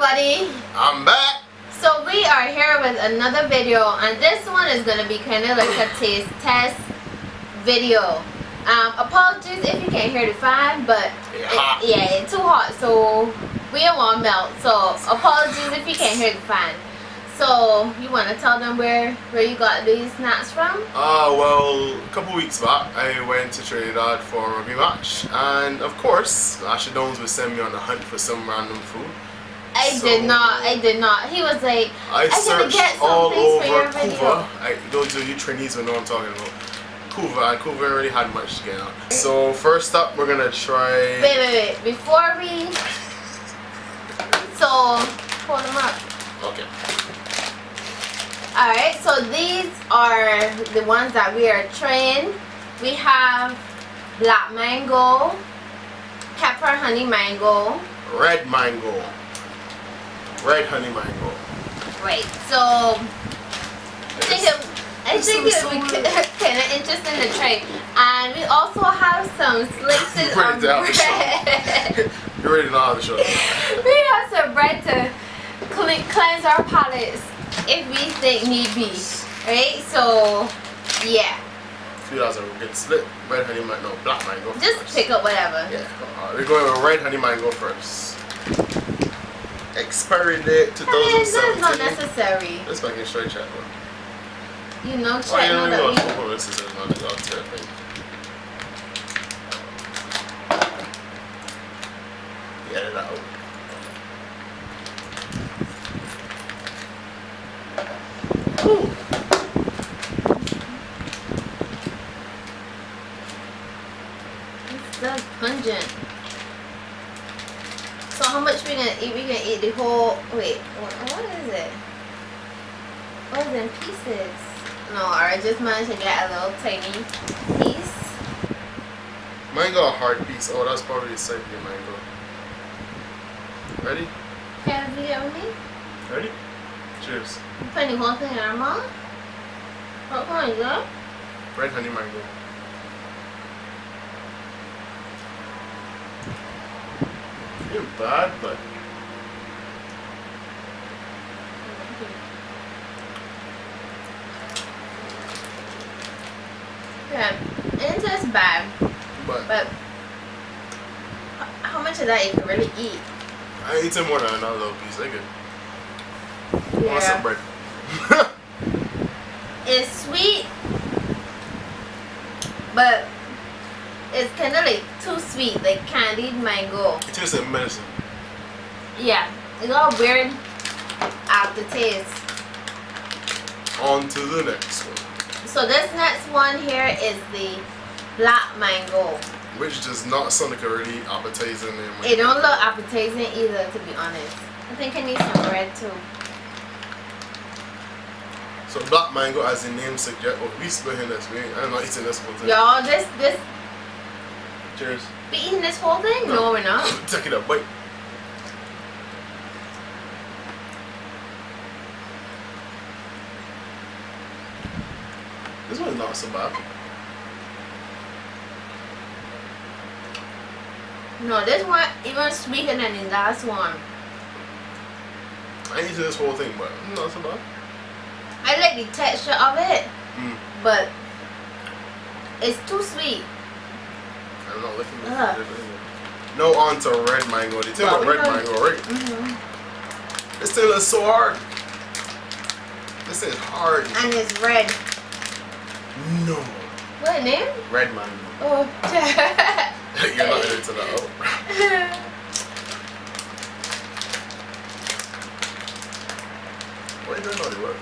everybody, I'm back. So we are here with another video, and this one is going to be kind of like a taste test video. Apologies if you can't hear the fan, but it's too hot, so we don't want to melt. So apologies if you can't hear the fan. So you want to tell them where you got these snacks from? Well, a couple weeks back I went to Trinidad for a rugby match, and of course Ashadones would send me on a hunt for some random food. I did not. He was like, I searched get all over for your Kuva. Those of you trainees will know what I'm talking about. Kuva. Kuva already had much to get on. So first up, we're gonna try. Wait. Before we. So pull them up. Okay. All right. So these are the ones that we are trying. We have black mango, pepper honey mango, red mango. Red honey mango. Right, so I think it would be kind of interesting to try. And we also have some slices of bread. You already know how to show. We have some bread to cleanse our palates if we think need be. Right, so yeah. $3 a good split. Red honey mango, black mango. Just first. Pick up whatever. Yeah, we're going with red honey mango first. Expiry date 2017. This is not necessary. Let's make sure I check one. You know, check one. Oh, this is not necessary. Get it out. It's so pungent. How much we gonna eat? We gonna eat the whole. Wait, what is it? What is it in pieces? No, I just managed to get a little tiny piece. Mine got a hard piece. Oh, that's probably the side of the mango. Ready? Can you get with me? Ready? Cheers. You putting the whole thing in our mouth? What one is that? Red honey mango. You're bad, but yeah, it's just bad. But how much of that you can really eat? I eat some more than another little piece. I could. Yeah. Want some bread? It's sweet, but. It's kind of like too sweet, like candied mango. It tastes like medicine. Yeah, it's all weird aftertaste. On to the next one. So this next one here is the black mango. Which does not sound like a really appetizing name. It don't look appetizing either, to be honest. I think I need some bread too. So black mango, as the name suggests, oh, we splitting this. I'm not eating this one. Y'all, this. Cheers. We eating this whole thing? No, we're not. Take it up, wait. This one's not so bad. No, this one even sweeter than the last one. I eat this whole thing, but not so bad. I like the texture of it, but it's too sweet. I'm not looking at it. No, on to red mango. They tell me red mango, right? This thing is so hard. This is hard. And it's red. No. What name? Red mango. Oh. You're not into that. Oh. Why do you know they work?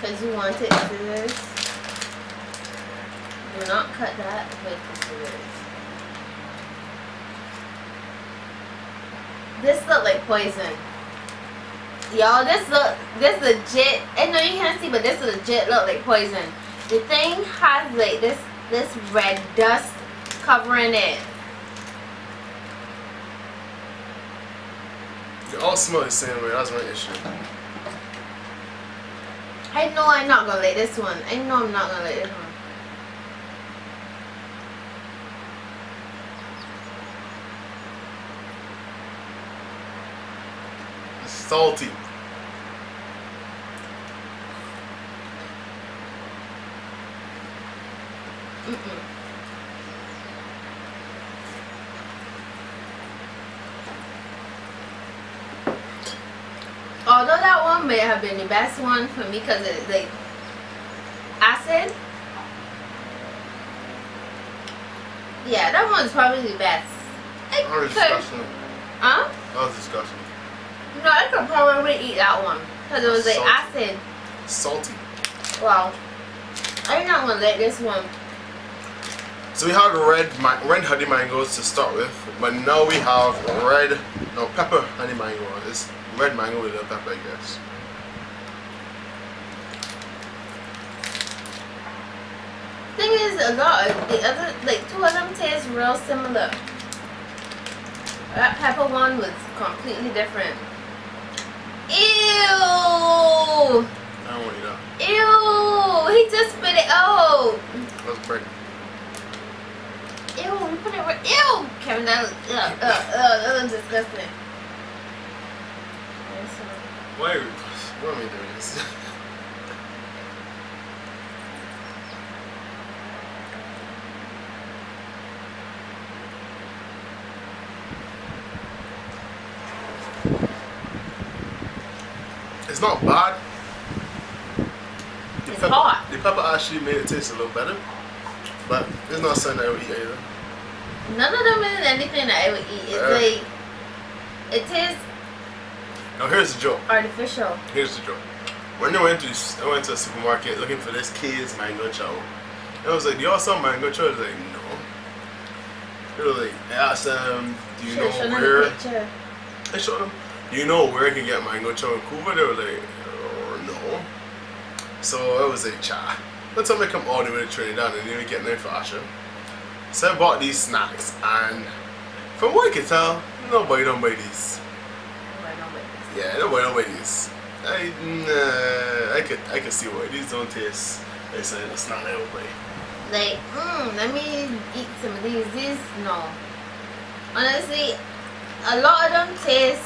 Because you want it to this. Do not cut that with the scissors. This look like poison. Y'all, this legit, I know you can't see, but this legit look like poison. The thing has like this red dust covering it. They all smell the same way, that's my issue. I know I'm not gonna like this one. I know I'm not gonna like this one. salty. Although that one may have been the best one for me because it's like acid. Yeah, that one's probably the best. That was disgusting. Huh? That was disgusting. No, I could probably eat that one because it was salty. Like acid. Salty. Wow. I'm not gonna like this one. So we had red honey mangoes to start with, but now we have pepper honey mango. It's red mango with a little pepper, I guess. Thing is, a lot of the other, like two of them taste real similar. That pepper one was completely different. Ew! I don't want to eat that. Ew! He just spit it out. That's pretty. Ew, we put it right. Ew! Kevin, that was disgusting. Why are we doing this? It's not bad. It's hot. The pepper actually made it taste a little better. But it's not something I would eat either. None of them is anything that I would eat. It's like, it tastes. Now here's the joke. Artificial. Here's the joke. When I went to a supermarket looking for this kid's mango chow. And I was like, do y'all sell mango chow? I was like, no. They were like, I asked them, do you know where? I showed them, do you know where I can get mango chow in Kuva? They were like, oh, no. So I was like, cha. Let's have me come all the way to Trinidad and even get there for Asha. So I bought these snacks, and from what I can tell, nobody don't buy these. Nobody don't buy these. Yeah, nobody don't buy these. I could see why these don't taste. It's not like nobody. Like, let me eat some of these. These no. Honestly, a lot of them taste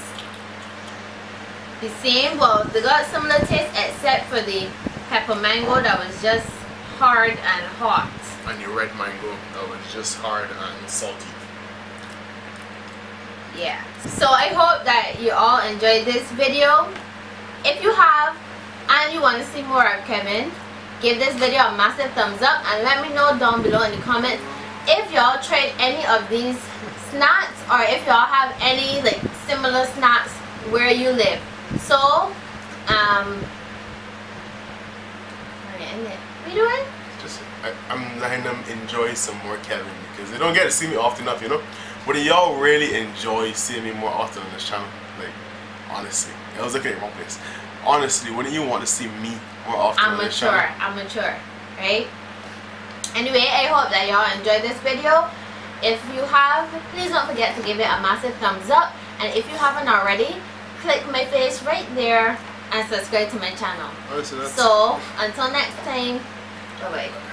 the same. Well, they got similar taste except for the pepper mango that was just hard and hot. And your red mango that was just hard and salty. Yeah. So I hope that you all enjoyed this video. If you have and you want to see more of Kevin, give this video a massive thumbs up and let me know down below in the comments if y'all tried any of these snacks or if y'all have any like similar snacks where you live. So what are you doing? Just, I'm letting them enjoy some more Kevin because they don't get to see me often enough, you know? But y'all really enjoy seeing me more often on this channel. Like, honestly. I was looking at the wrong place. Honestly, wouldn't you want to see me more often on this channel? I'm mature. I'm mature. Right? Anyway, I hope that y'all enjoyed this video. If you have, please don't forget to give it a massive thumbs up. And if you haven't already, click my face right there and subscribe to my channel. So until next time, bye bye.